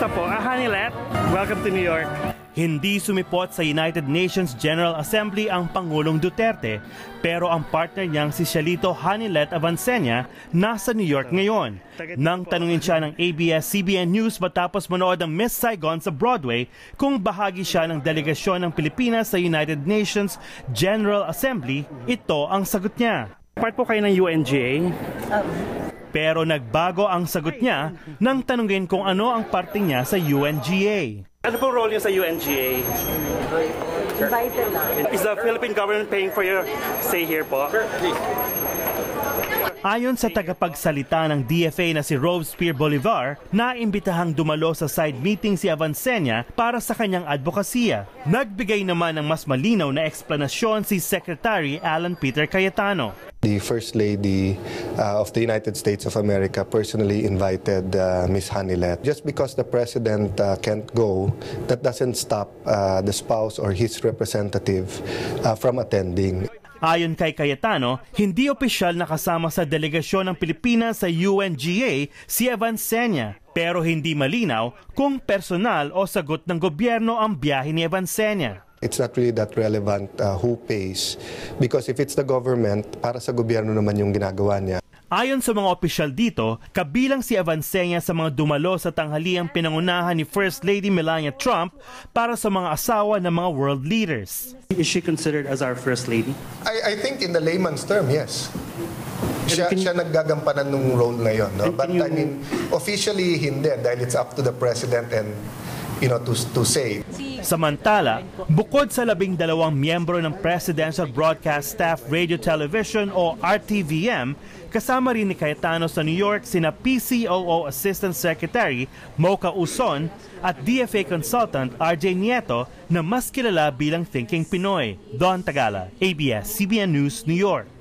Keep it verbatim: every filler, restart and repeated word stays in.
Kumusta po? Ah, Honeylet, welcome to New York. Hindi sumipot sa United Nations General Assembly ang Pangulong Duterte, pero ang partner niyang si Shalito Honeylet Avanceña nasa New York ngayon. Nang tanungin siya ng A B S C B N News matapos manood ng Miss Saigon sa Broadway kung bahagi siya ng delegasyon ng Pilipinas sa United Nations General Assembly, ito ang sagot niya. Part po kayo ng U N G A? Um. Pero nagbago ang sagot niya nang tanungin kung ano ang parte niya sa U N G A. Ano pong role niya sa U N G A? Invited lang. Is the Philippine government paying for your stay here po? Ayon sa tagapagsalita ng D F A na si Robespierre Bolivar, naimbitahang dumalo sa side meeting si Avanceña para sa kanyang advokasya. Nagbigay naman ng mas malinaw na eksplanasyon si Secretary Alan Peter Cayetano. The First Lady uh, of the United States of America personally invited uh, Miss Honeylet. Just because the President uh, can't go, that doesn't stop uh, the spouse or his representative uh, from attending. Ayon kay Cayetano, hindi opisyal na kasama sa delegasyon ng Pilipinas sa U N G A si Avanceña, pero hindi malinaw kung personal o sagot ng gobyerno ang biyahe ni Avanceña. It's not really that relevant uh, who pays, because if it's the government, para sa gobyerno naman yung ginagawa niya. Ayon sa mga opisyal dito, kabilang si Avanceña sa mga dumalo sa tanghaliang pinangunahan ni First Lady Melania Trump para sa mga asawa ng mga world leaders. Is she considered as our First Lady? I, I think in the layman's term, yes. Siya, siya naggagampanan ng role na yon, no? But you... I mean, officially hindi, dahil it's up to the President and you know, to, to say. Samantala, bukod sa labing dalawang miyembro ng Presidential Broadcast Staff Radio Television o R T V M, kasama rin ni Cayetano sa New York sina P C O O Assistant Secretary Mocha Uson at D F A Consultant R J Nieto na mas kilala bilang Thinking Pinoy. Don Tagala, A B S C B N News, New York.